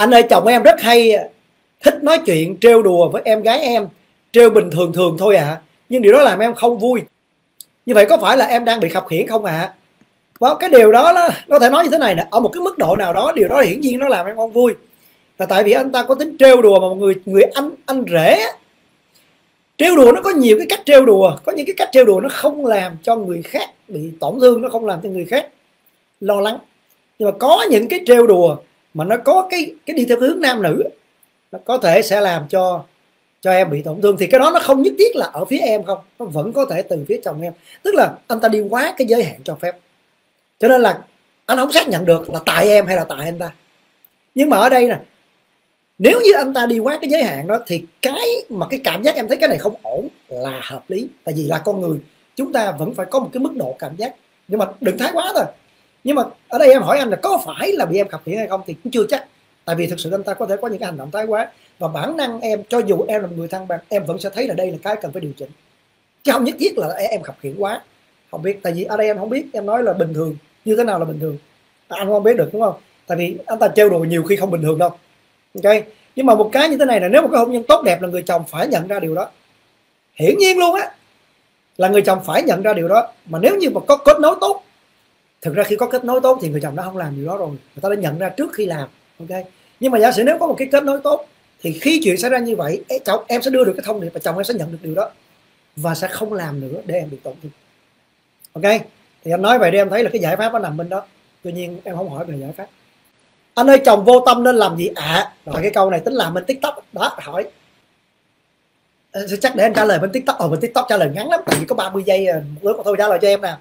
Anh ơi, chồng em rất hay thích nói chuyện trêu đùa với em gái em, trêu bình thường thường thôi ạ à. Nhưng điều đó làm em không vui. Như vậy có phải là em đang bị khập khiễng không ạ à? Và cái điều đó nó thể nói như thế này nè, ở một cái mức độ nào đó điều đó hiển nhiên nó làm em không vui, là tại vì anh ta có tính trêu đùa. Mà một người anh rể trêu đùa, nó có nhiều cái cách trêu đùa, có những cái cách trêu đùa nó không làm cho người khác bị tổn thương, nó không làm cho người khác lo lắng. Nhưng mà có những cái trêu đùa mà nó có cái đi theo hướng nam nữ, nó có thể sẽ làm cho em bị tổn thương. Thì cái đó nó không nhất thiết là ở phía em không, nó vẫn có thể từ phía chồng em. Tức là anh ta đi quá cái giới hạn cho phép, cho nên là anh không xác nhận được là tại em hay là tại anh ta. Nhưng mà ở đây nè, nếu như anh ta đi quá cái giới hạn đó thì cái cảm giác em thấy cái này không ổn là hợp lý. Tại vì là con người, chúng ta vẫn phải có một cái mức độ cảm giác, nhưng mà đừng thái quá thôi. Nhưng mà ở đây em hỏi anh là có phải là bị em khập khiễng hay không thì cũng chưa chắc. Tại vì thực sự anh ta có thể có những cái hành động thái quá, và bản năng em, cho dù em là một người thăng bằng, em vẫn sẽ thấy là đây là cái cần phải điều chỉnh, chứ không nhất thiết là em khập khiễng quá. Không biết, tại vì ở đây em không biết. Em nói là bình thường, như thế nào là bình thường anh không biết được, đúng không? Tại vì anh ta trêu đùa nhiều khi không bình thường đâu. Ok, nhưng mà một cái như thế này là nếu một cái hôn nhân tốt đẹp là người chồng phải nhận ra điều đó, hiển nhiên luôn á, là người chồng phải nhận ra điều đó. Mà nếu như mà có kết nối tốt, thực ra khi có kết nối tốt thì người chồng đã không làm điều đó rồi, người ta đã nhận ra trước khi làm. Ok, nhưng mà giả sử nếu có một cái kết nối tốt thì khi chuyện xảy ra như vậy, chồng em sẽ đưa được cái thông điệp và chồng em sẽ nhận được điều đó và sẽ không làm nữa để em bị tổn thương. Ok, thì anh nói vậy để em thấy là cái giải pháp nó nằm bên đó. Tuy nhiên em không hỏi về giải pháp. Anh ơi, chồng vô tâm nên làm gì ạ? Rồi cái câu này tính làm bên TikTok đó hỏi. Chắc để anh trả lời bên TikTok. Bên TikTok trả lời ngắn lắm, tại vì có 30 giây một lứa. Còn thôi trả lời cho em nè.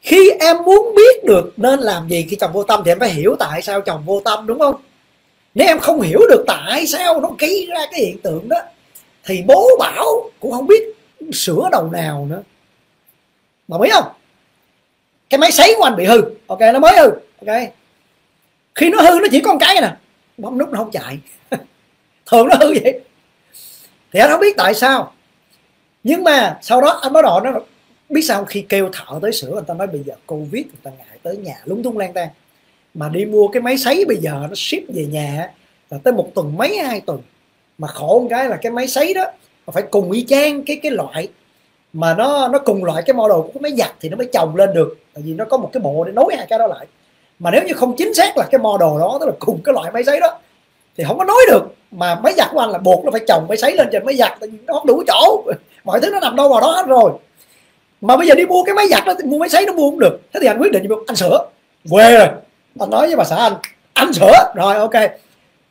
Khi em muốn biết được nên làm gì khi chồng vô tâm thì em phải hiểu tại sao chồng vô tâm, đúng không? Nếu em không hiểu được tại sao nó gây ra cái hiện tượng đó thì bố bảo cũng không biết sửa đầu nào nữa. Mà biết không? Cái máy sấy của anh bị hư. Ok, nó mới hư. Ok, khi nó hư nó chỉ có một cái nè, bấm nút nó không chạy. Thường nó hư vậy. Thì anh không biết tại sao, nhưng mà sau đó anh mới đòi nó biết sao. Khi kêu thợ tới sửa, người ta nói bây giờ Covid, người ta ngại tới nhà lúng túng lang tan, mà đi mua cái máy sấy bây giờ nó ship về nhà là tới một tuần mấy, 2 tuần. Mà khổ một cái là cái máy sấy đó mà phải cùng y chang cái loại mà nó cùng loại cái model của cái máy giặt thì nó mới chồng lên được. Tại vì nó có một cái bộ để nối hai cái đó lại. Mà nếu như không chính xác là cái model đó, tức là cùng cái loại máy sấy đó, thì không có nối được. Mà máy giặt của anh là buộc nó phải chồng máy sấy lên trên máy giặt, tại vì nó không đủ chỗ, mọi thứ nó nằm đâu vào đó hết rồi. Mà bây giờ đi mua cái máy giặt đó, mua máy sấy nó mua không được. Thế thì anh quyết định anh sửa. Quê rồi, anh nói với bà xã anh sửa rồi. Ok,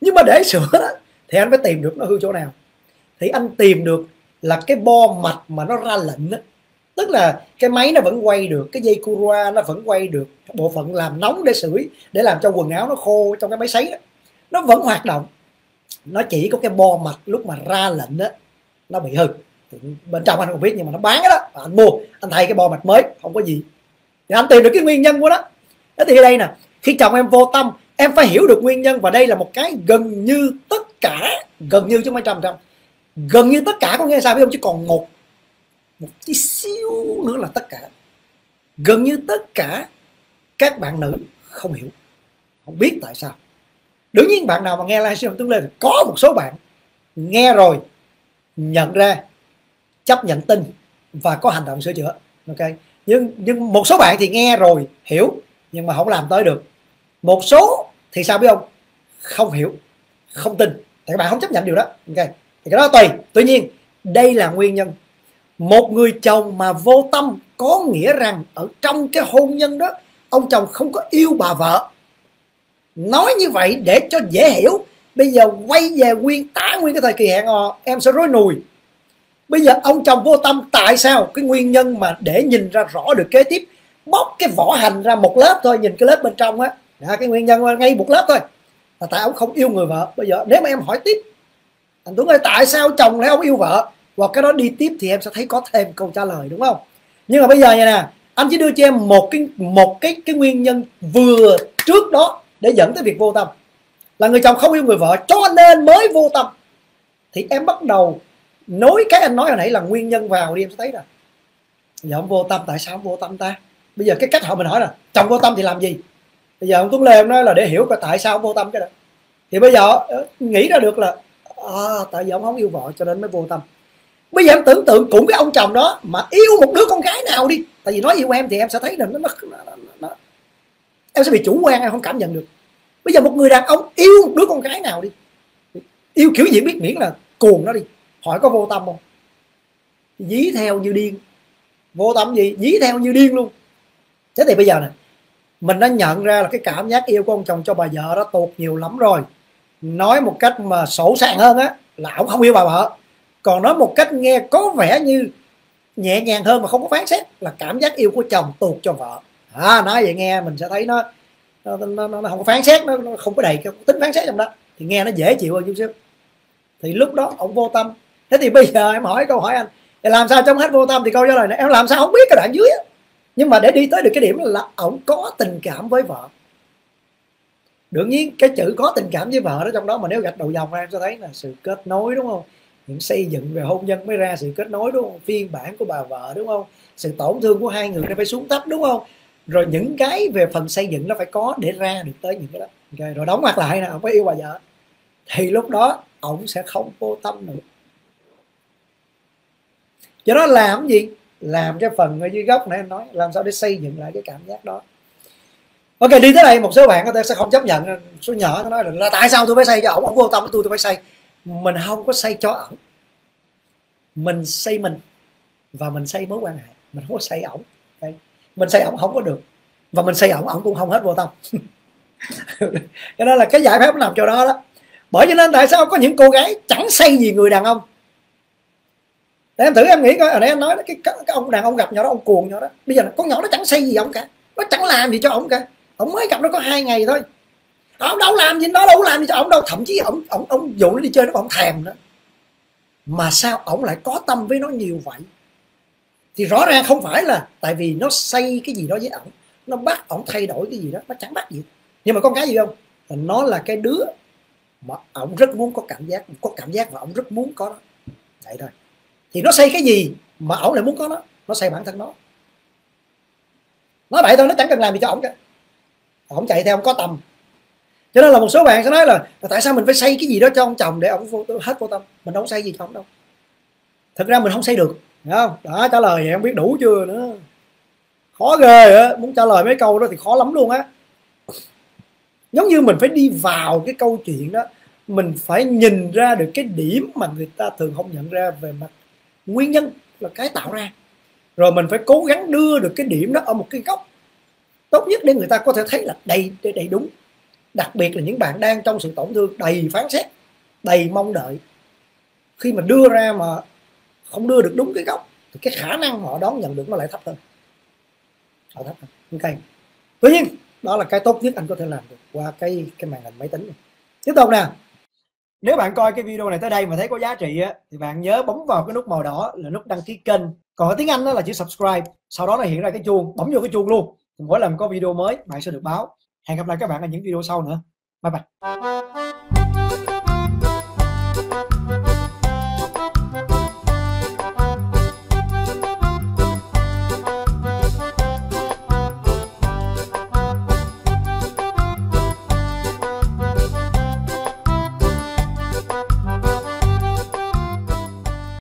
nhưng mà để sửa đó, thì anh phải tìm được nó hư chỗ nào. Thì anh tìm được là cái bo mạch mà nó ra lệnh đó. Tức là cái máy nó vẫn quay được, cái dây cura nó vẫn quay được, bộ phận làm nóng để sưởi, để làm cho quần áo nó khô trong cái máy sấy đó, nó vẫn hoạt động. Nó chỉ có cái bo mạch lúc mà ra lệnh đó, nó bị hư. Thì bên trong anh không biết, nhưng mà nó bán cái đó và anh mua, anh thay cái bo mạch mới, không có gì. Thì anh tìm được cái nguyên nhân của nó. Thế thì đây nè, khi chồng em vô tâm, em phải hiểu được nguyên nhân. Và đây là một cái gần như tất cả, gần như chứ mấy trăm, gần như tất cả có nghĩa sao biết không? Chứ còn một tí xíu nữa là tất cả. Gần như tất cả các bạn nữ không hiểu, không biết tại sao. Đương nhiên bạn nào mà nghe livestream Tuấn Lê thì có một số bạn nghe rồi nhận ra, chấp nhận tin và có hành động sửa chữa. Ok, nhưng một số bạn thì nghe rồi hiểu nhưng mà không làm tới được. Một số thì sao biết không? Không hiểu, không tin, tại các bạn không chấp nhận điều đó. Ok, thì cái đó tùy. Tuy nhiên đây là nguyên nhân. Một người chồng mà vô tâm có nghĩa rằng ở trong cái hôn nhân đó, ông chồng không có yêu bà vợ. Nói như vậy để cho dễ hiểu. Bây giờ quay về tả nguyên cái thời kỳ hẹn hò, em sẽ rối nùi. Bây giờ ông chồng vô tâm tại sao? Cái nguyên nhân mà để nhìn ra rõ được kế tiếp, bóc cái vỏ hành ra một lớp thôi, nhìn cái lớp bên trong á, cái nguyên nhân ngay một lớp thôi, là tại ông không yêu người vợ. Bây giờ nếu mà em hỏi tiếp, anh Tuấn ơi tại sao chồng lại không yêu vợ, hoặc cái đó đi tiếp thì em sẽ thấy có thêm câu trả lời, đúng không? Nhưng mà bây giờ vậy nè, anh chỉ đưa cho em một cái nguyên nhân vừa trước đó để dẫn tới việc vô tâm, là người chồng không yêu người vợ cho nên mới vô tâm. Thì em bắt đầu nối cái anh nói hồi nãy là nguyên nhân vào đi, em sẽ thấy là giờ ông vô tâm, tại sao ông vô tâm ta? Bây giờ cái cách họ mình hỏi là chồng vô tâm thì làm gì? Bây giờ ông Tuấn Lê nói là để hiểu coi tại sao ông vô tâm cái đó. Thì bây giờ nghĩ ra được là tại vì ông không yêu vợ cho nên mới vô tâm. Bây giờ em tưởng tượng cũng cái ông chồng đó mà yêu một đứa con gái nào đi, tại vì nói yêu em thì em sẽ thấy là nó em sẽ bị chủ quan, em không cảm nhận được. Bây giờ một người đàn ông yêu một đứa con gái nào đi, yêu kiểu gì biết, miễn là cuồng nó đi, hỏi có vô tâm không? Dí theo như điên. Vô tâm gì, dí theo như điên luôn. Thế thì bây giờ nè, mình đã nhận ra là cái cảm giác yêu của ông chồng cho bà vợ đó tụt nhiều lắm rồi. Nói một cách mà sổ sàng hơn á là ông không yêu bà vợ. Còn nói một cách nghe có vẻ như nhẹ nhàng hơn mà không có phán xét là cảm giác yêu của chồng tụt cho vợ. Nói vậy nghe mình sẽ thấy nó không có phán xét, nó không có đầy cái tính phán xét trong đó, thì nghe nó dễ chịu hơn chút xíu. Thì lúc đó ông vô tâm. Thế thì bây giờ em hỏi câu hỏi anh, làm sao trong hết vô tâm? Thì câu trả lời này em làm sao không biết cái đoạn dưới á. Nhưng mà để đi tới được cái điểm là ông có tình cảm với vợ. Đương nhiên cái chữ có tình cảm với vợ đó, trong đó mà nếu gạch đầu dòng ra em sẽ thấy là sự kết nối, đúng không? Những xây dựng về hôn nhân mới ra sự kết nối, đúng không? Phiên bản của bà vợ, đúng không? Sự tổn thương của hai người nó phải xuống thấp, đúng không? Rồi những cái về phần xây dựng nó phải có để ra được tới những cái đó. Okay. Rồi đóng mặt lại nè, ông phải yêu bà vợ. Thì lúc đó ông sẽ không vô tâm nữa. Do đó làm gì? Làm cái phần ở dưới góc nãy em nói, làm sao để xây dựng lại cái cảm giác đó. Ok, đi tới đây một số bạn có thể sẽ không chấp nhận. Số nhỏ nó nói là tại sao tôi phải xây cho ổng vô tâm của tôi phải xây. Mình không có xây cho ổng, mình xây mình. Và mình xây mối quan hệ, mình không có xây ổng. Mình xây ổng không có được, và mình xây ổng, ổng cũng không hết vô tâm. Cho nên là cái giải pháp làm cho đó đó. Bởi cho nên tại sao có những cô gái chẳng xây gì người đàn ông. Để em thử em nghĩ coi, hồi nãy em nói cái ông đàn ông gặp nhỏ đó, ông cuồng nhỏ đó. Bây giờ là con nhỏ nó chẳng xây gì ổng cả, nó chẳng làm gì cho ổng cả. Ổng mới gặp nó có 2 ngày thôi, ổng đâu làm gì, nó đâu làm gì cho ổng đâu. Thậm chí ổng dụ nó đi chơi nó còn thèm nữa. Mà sao ổng lại có tâm với nó nhiều vậy? Thì rõ ràng không phải là tại vì nó xây cái gì đó với ổng, nó bắt ổng thay đổi cái gì đó, nó chẳng bắt gì. Nhưng mà con cái gì không? Là nó là cái đứa mà ổng rất muốn có cảm giác, và ổng rất muốn có nó. Vậy thôi. Thì nó xây cái gì mà ổng lại muốn có nó xây bản thân nó. Nói vậy thôi, nó chẳng cần làm gì cho ổng cả. Ổng chạy theo, ổng có tầm. Cho nên là một số bạn sẽ nói là tại sao mình phải xây cái gì đó cho ông chồng để ổng hết vô tâm. Mình đâu xây gì cho ổng đâu. Thực ra mình không xây được. Đúng không? Đó, trả lời em biết đủ chưa nữa. Khó ghê á, muốn trả lời mấy câu đó thì khó lắm luôn á. Giống như mình phải đi vào cái câu chuyện đó, mình phải nhìn ra được cái điểm mà người ta thường không nhận ra về mặt nguyên nhân là cái tạo ra. Rồi mình phải cố gắng đưa được cái điểm đó ở một cái góc tốt nhất để người ta có thể thấy là đầy đúng. Đặc biệt là những bạn đang trong sự tổn thương, đầy phán xét, đầy mong đợi. Khi mà đưa ra mà không đưa được đúng cái góc thì cái khả năng họ đón nhận được nó lại thấp hơn. Ok. Tuy nhiên đó là cái tốt nhất anh có thể làm được qua cái màn hình máy tính này. Tiếp tục nè. Nếu bạn coi cái video này tới đây mà thấy có giá trị á, thì bạn nhớ bấm vào cái nút màu đỏ là nút đăng ký kênh. Còn ở tiếng Anh đó là chữ subscribe. Sau đó nó hiện ra cái chuông, bấm vô cái chuông luôn. Mỗi lần có video mới bạn sẽ được báo. Hẹn gặp lại các bạn ở những video sau nữa. Bye bye.